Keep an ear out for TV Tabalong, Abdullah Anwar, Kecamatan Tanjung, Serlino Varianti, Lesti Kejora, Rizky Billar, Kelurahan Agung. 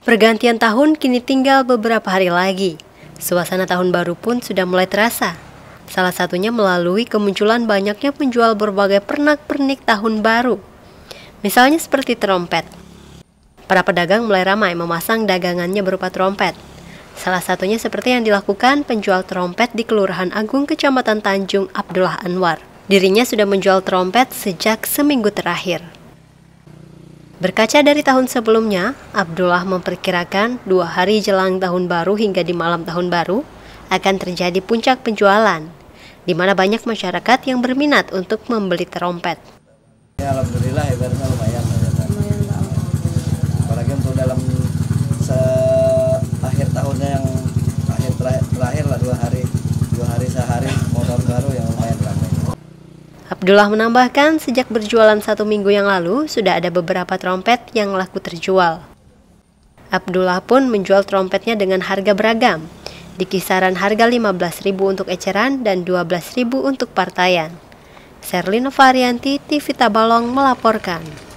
Pergantian tahun kini tinggal beberapa hari lagi. Suasana tahun baru pun sudah mulai terasa. Salah satunya melalui kemunculan banyaknya penjual berbagai pernak-pernik tahun baru. Misalnya seperti trompet. Para pedagang mulai ramai memasang dagangannya berupa trompet. Salah satunya seperti yang dilakukan penjual trompet di Kelurahan Agung, Kecamatan Tanjung, Abdullah Anwar. Dirinya sudah menjual trompet sejak seminggu terakhir. Berkaca dari tahun sebelumnya, Abdullah memperkirakan 2 hari jelang tahun baru hingga di malam tahun baru akan terjadi puncak penjualan, di mana banyak masyarakat yang berminat untuk membeli trompet. Ya, alhamdulillah, ibaratnya lumayan. Apalagi untuk dalam akhir tahunnya yang terakhir lah, 2 hari sehari mau tahun baru yang lumayan ramai. Abdullah menambahkan, sejak berjualan 1 minggu yang lalu, sudah ada beberapa trompet yang laku terjual. Abdullah pun menjual trompetnya dengan harga beragam, di kisaran harga 15.000 untuk eceran dan 12.000 untuk partaian. Serlino Varianti, TV Tabalong melaporkan.